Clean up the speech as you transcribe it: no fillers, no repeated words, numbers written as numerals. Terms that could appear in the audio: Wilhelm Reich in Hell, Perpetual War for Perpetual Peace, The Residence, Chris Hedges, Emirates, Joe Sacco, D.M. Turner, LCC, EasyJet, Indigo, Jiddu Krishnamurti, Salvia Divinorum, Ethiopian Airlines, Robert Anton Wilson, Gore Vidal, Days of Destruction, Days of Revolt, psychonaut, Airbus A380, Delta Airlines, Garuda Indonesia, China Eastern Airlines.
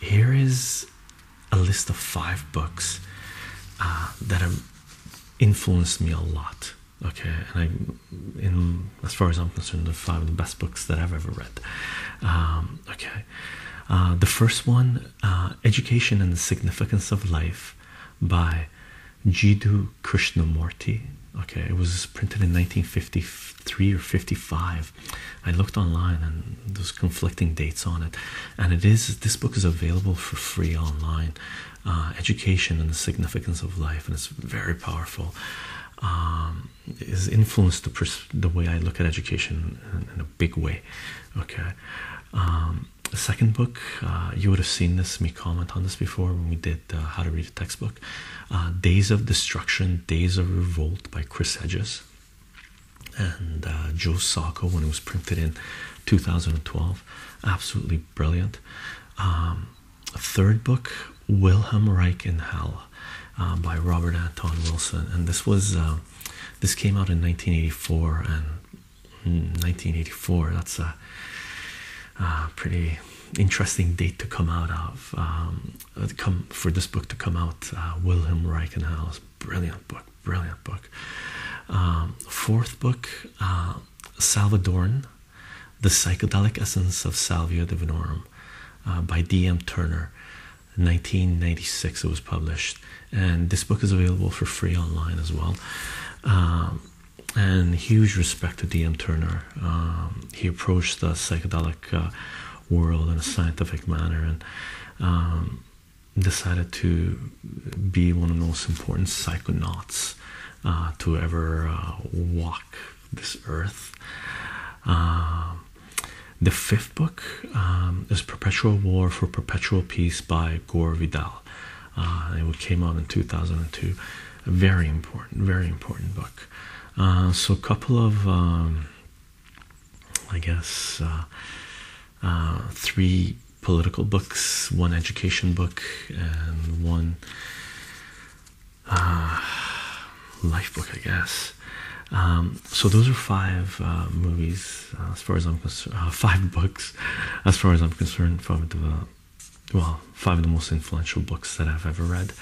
Here is a list of 5 books that have influenced me a lot. Okay, and as far as I'm concerned, they're 5 of the best books that I've ever read. Okay, the first one, Education and the Significance of Life by Jiddu Krishnamurti. Okay, it was printed in 1953 or 55. I looked online and there's conflicting dates on it, and this book is available for free online, Education and the Significance of Life, and it's very powerful. It has influenced the way I look at education in a big way. Okay, the second book, you would have seen this, me comment on this before when we did How to Read a Textbook, Days of Destruction, Days of Revolt by Chris Hedges and Joe Sacco, when it was printed in 2012. Absolutely brilliant. A third book, Wilhelm Reich in Hell by Robert Anton Wilson, and this came out in 1984, and 1984, that's a pretty interesting date to come out of, for this book to come out. Wilhelm Reich in Hell, brilliant book. Fourth book, Salvadoran, The Psychedelic Essence of Salvia Divinorum by D.M. Turner, 1996 it was published, and this book is available for free online as well. And huge respect to D.M. Turner. He approached the psychedelic world in a scientific manner, and decided to be one of the most important psychonauts to ever walk this earth. The fifth book is Perpetual War for Perpetual Peace by Gore Vidal. It came out in 2002. A very important book. So a couple of, I guess, 3 political books, 1 education book, and 1 life book, I guess. So those are 5 movies, as far as I'm concerned, 5 books, as far as I'm concerned, 5 of the most influential books that I've ever read.